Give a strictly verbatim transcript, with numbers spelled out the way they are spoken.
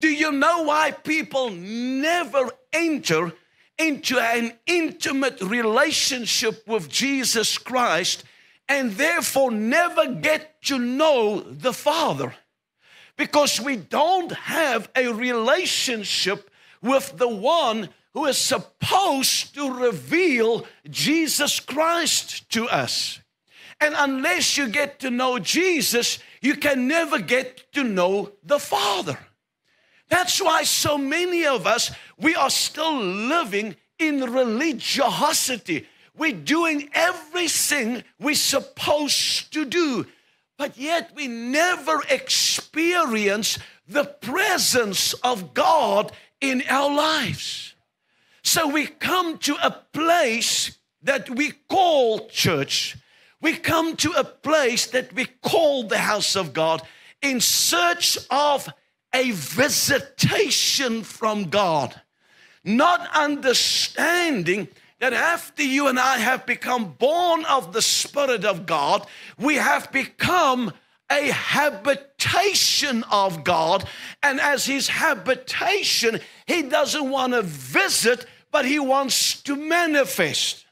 Do you know why people never enter into an intimate relationship with Jesus Christ and therefore never get to know the Father? Because we don't have a relationship with the one who is supposed to reveal Jesus Christ to us. And unless you get to know Jesus, you can never get to know the Father. That's why so many of us, we are still living in religiosity. We're doing everything we're supposed to do, but yet we never experience the presence of God in our lives. So we come to a place that we call church. We come to a place that we call the house of God in search of a visitation from God, not understanding that after you and I have become born of the Spirit of God, we have become a habitation of God. And as his habitation, he doesn't want to visit, but he wants to manifest.